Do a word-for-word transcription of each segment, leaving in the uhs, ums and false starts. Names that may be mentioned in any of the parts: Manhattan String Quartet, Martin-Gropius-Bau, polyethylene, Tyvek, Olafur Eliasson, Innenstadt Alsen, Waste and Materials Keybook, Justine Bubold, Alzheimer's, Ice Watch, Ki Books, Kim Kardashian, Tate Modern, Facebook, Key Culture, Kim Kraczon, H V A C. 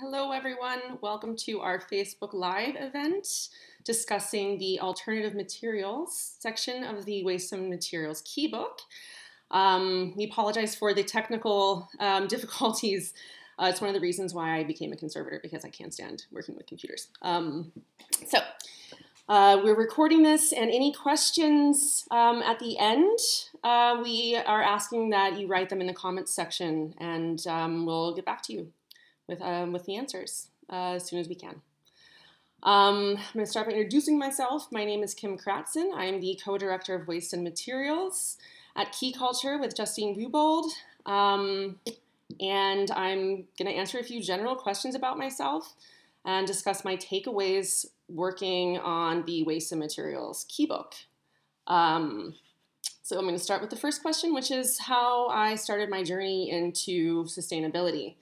Hello, everyone. Welcome to our Facebook Live event discussing the alternative materials section of the Waste and Materials Keybook. Um, we apologize for the technical um, difficulties. Uh, it's one of the reasons why I became a conservator, because I can't stand working with computers. Um, so uh, we're recording this, and any questions um, at the end, uh, we are asking that you write them in the comments section, and um, we'll get back to you with, um, with the answers uh, as soon as we can. Um, I'm going to start by introducing myself. My name is Kim Kraczon. I am the co-director of Waste and Materials at Key Culture with Justine Bubold, um, and I'm going to answer a few general questions about myself and discuss my takeaways working on the Waste and Materials Keybook. Um, so I'm going to start with the first question, which is how I started my journey into sustainability.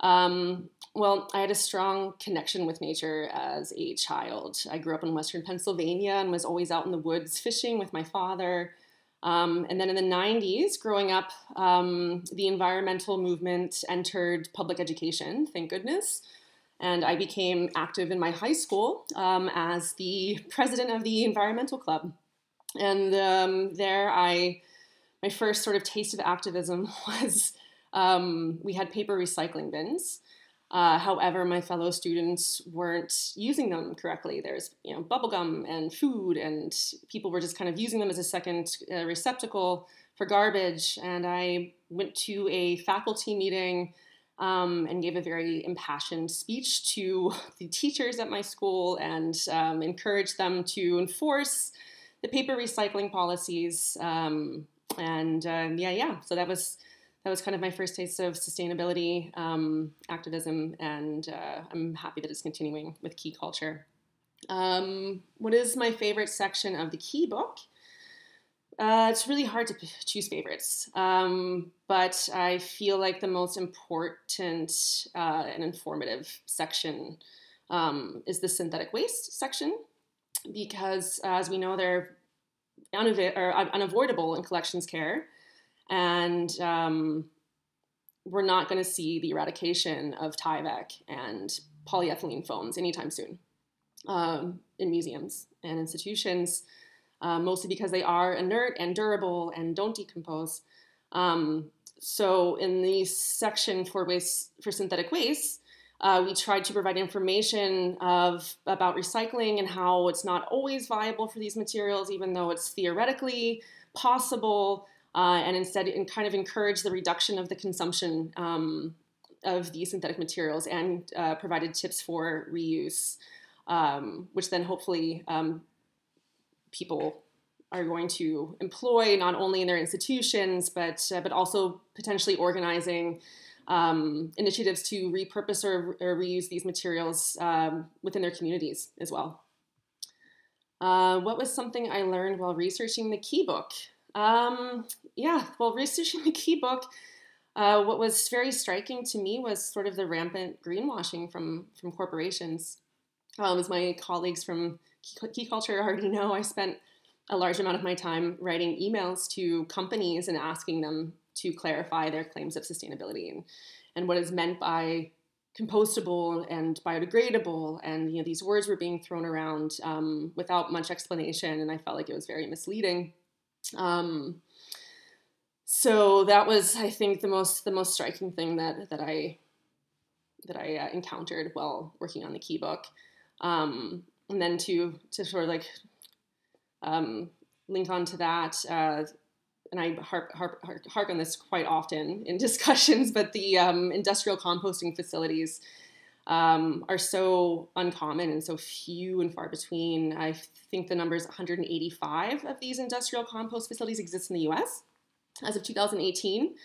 Um, well, I had a strong connection with nature as a child. I grew up in Western Pennsylvania and was always out in the woods fishing with my father. Um, and then in the nineties, growing up, um, the environmental movement entered public education, thank goodness. And I became active in my high school um, as the president of the environmental club. And um, there I, my first sort of taste of activism was Um, we had paper recycling bins. Uh, however, my fellow students weren't using them correctly. There's, you know, bubblegum and food, and people were just kind of using them as a second uh, receptacle for garbage. And I went to a faculty meeting um, and gave a very impassioned speech to the teachers at my school and um, encouraged them to enforce the paper recycling policies. Um, and uh, yeah, yeah, so that was... That was kind of my first taste of sustainability, um, activism, and uh, I'm happy that it's continuing with Key Culture. Um, what is my favorite section of the Key book? Uh, it's really hard to choose favorites, um, but I feel like the most important uh, and informative section um, is the synthetic waste section, because as we know, they're unavo- or unavoidable in collections care. And um, we're not going to see the eradication of Tyvek and polyethylene foams anytime soon um, in museums and institutions, uh, mostly because they are inert and durable and don't decompose. Um, so in the section for waste, for synthetic waste, uh, we tried to provide information of about recycling and how it's not always viable for these materials, even though it's theoretically possible. Uh, and instead in kind of encourage the reduction of the consumption um, of these synthetic materials, and uh, provided tips for reuse, um, which then hopefully um, people are going to employ not only in their institutions, but, uh, but also potentially organizing um, initiatives to repurpose or, or reuse these materials um, within their communities as well. Uh, what was something I learned while researching the Key book? Um, yeah, well, researching the Key book, uh, what was very striking to me was sort of the rampant greenwashing from, from corporations. Um, as my colleagues from Key Culture already know, I spent a large amount of my time writing emails to companies and asking them to clarify their claims of sustainability and, and what is meant by compostable and biodegradable. And, you know, these words were being thrown around um, without much explanation, and I felt like it was very misleading. Um, so that was, I think, the most, the most striking thing that, that I, that I uh, encountered while working on the Key book. Um, and then to, to sort of like, um, link onto that, uh, and I harp, harp, harp, harp on this quite often in discussions, but the, um, industrial composting facilities, um, are so uncommon and so few and far between. I think the number is one hundred eighty-five of these industrial compost facilities exist in the U S as of two thousand eighteen,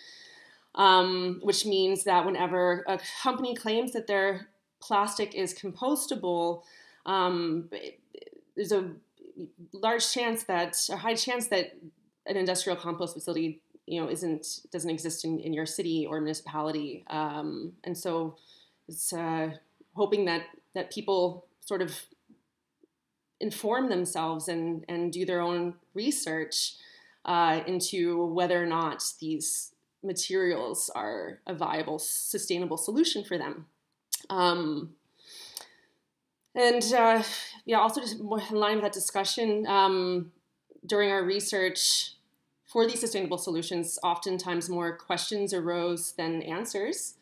um, which means that whenever a company claims that their plastic is compostable, um, there's a large chance that, a high chance that an industrial compost facility, you know, isn't, doesn't exist in, in your city or municipality. Um, and so it's uh, hoping that, that people sort of inform themselves and, and do their own research uh, into whether or not these materials are a viable, sustainable solution for them. Um, and uh, yeah, also just more in line with that discussion, um, during our research for these sustainable solutions, oftentimes more questions arose than answers,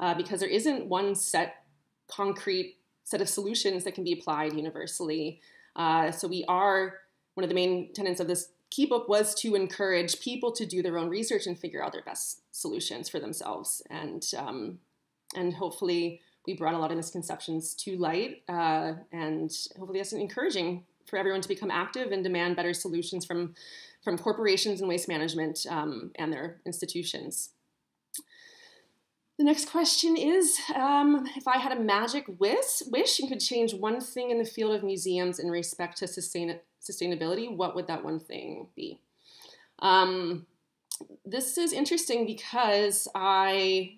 uh, because there isn't one set concrete set of solutions that can be applied universally. Uh, so we are, one of the main tenets of this key book was to encourage people to do their own research and figure out their best solutions for themselves. And, um, and hopefully we brought a lot of misconceptions to light, uh, and hopefully that's encouraging for everyone to become active and demand better solutions from, from corporations and waste management, um, and their institutions. The next question is, um, if I had a magic wish, wish and could change one thing in the field of museums in respect to sustain, sustainability, what would that one thing be? Um, this is interesting because I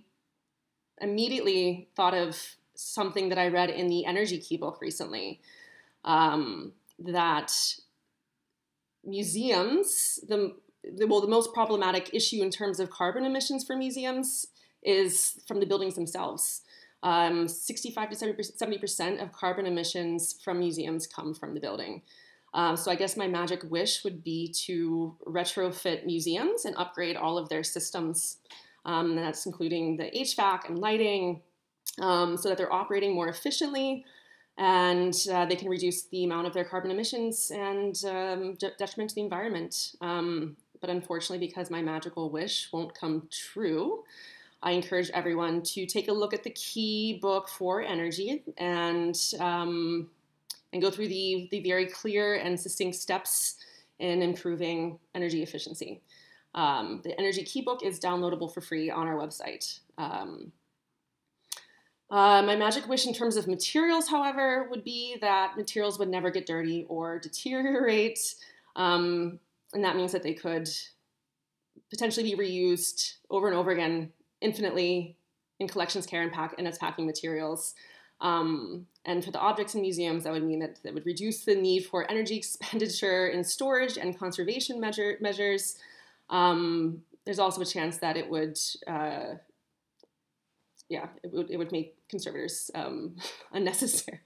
immediately thought of something that I read in the Energy Key book recently, um, that museums, the, the, well, the most problematic issue in terms of carbon emissions for museums is from the buildings themselves. Um, sixty-five to seventy percent of carbon emissions from museums come from the building. Uh, so I guess my magic wish would be to retrofit museums and upgrade all of their systems. Um, and that's including the H V A C and lighting, um, so that they're operating more efficiently and uh, they can reduce the amount of their carbon emissions and um, de detriment to the environment. Um, but unfortunately, because my magical wish won't come true, I encourage everyone to take a look at the key book for energy and, um, and go through the, the very clear and succinct steps in improving energy efficiency. Um, the Energy Key book is downloadable for free on our website. Um, uh, my magic wish in terms of materials, however, would be that materials would never get dirty or deteriorate. Um, and that means that they could potentially be reused over and over again infinitely in collections, care, and pack, and its packing materials. Um, and for the objects in museums, that would mean that that would reduce the need for energy expenditure in storage and conservation measure, measures. Um, there's also a chance that it would, uh, yeah, it would, it would make conservators um, unnecessary.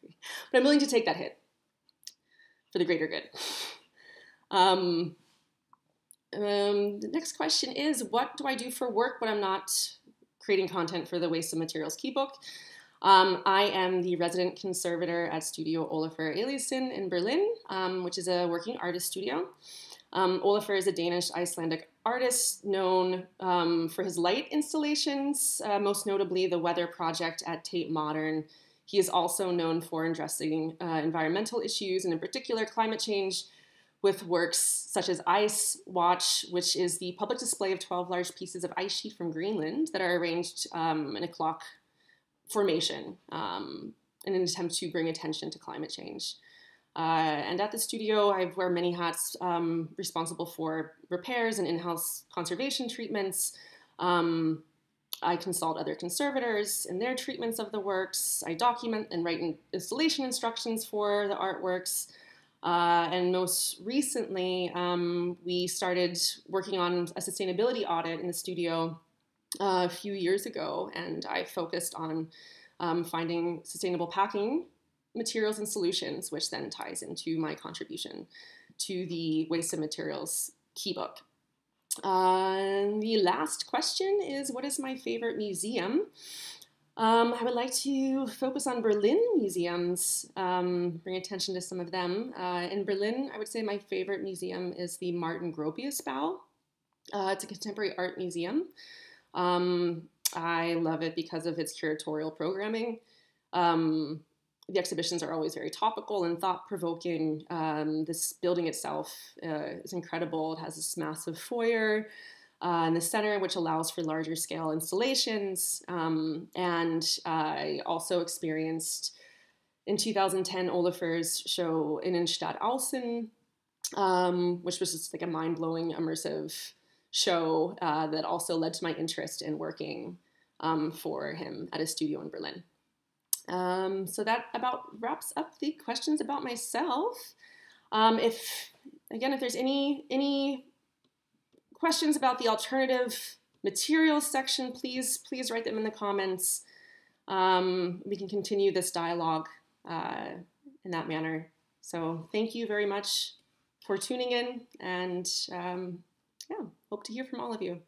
But I'm willing to take that hit for the greater good. Um, um, the next question is, what do I do for work when I'm not creating content for the Waste and Materials Key book? Um, I am the resident conservator at Studio Olafur Eliasson in Berlin, um, which is a working artist studio. Um, Olafur is a Danish-Icelandic artist known um, for his light installations, uh, most notably the Weather Project at Tate Modern. He is also known for addressing uh, environmental issues, and in particular climate change, with works such as Ice Watch, which is the public display of twelve large pieces of ice sheet from Greenland that are arranged um, in a clock formation, um, in an attempt to bring attention to climate change. Uh, and at the studio, I wear many hats, um, responsible for repairs and in-house conservation treatments. Um, I consult other conservators in their treatments of the works. I document and write installation instructions for the artworks. Uh, and most recently, um, we started working on a sustainability audit in the studio uh, a few years ago, and I focused on um, finding sustainable packing materials and solutions, which then ties into my contribution to the Waste and Materials Key book. Uh, and the last question is, what is my favorite museum? Um, I would like to focus on Berlin museums, um, bring attention to some of them. Uh, in Berlin, I would say my favorite museum is the Martin-Gropius-Bau. Uh, it's a contemporary art museum. Um, I love it because of its curatorial programming. Um, the exhibitions are always very topical and thought-provoking. Um, this building itself uh, is incredible. It has this massive foyer Uh, in the center, which allows for larger scale installations. Um, and I also experienced in two thousand ten Olafur's show Innenstadt Alsen, um, which was just like a mind-blowing immersive show uh, that also led to my interest in working um, for him at a studio in Berlin. Um, so that about wraps up the questions about myself. Um, if, again, if there's any, any questions about the alternative materials section, please, please write them in the comments. um, we can continue this dialogue uh, in that manner. So thank you very much for tuning in, and um, yeah, hope to hear from all of you.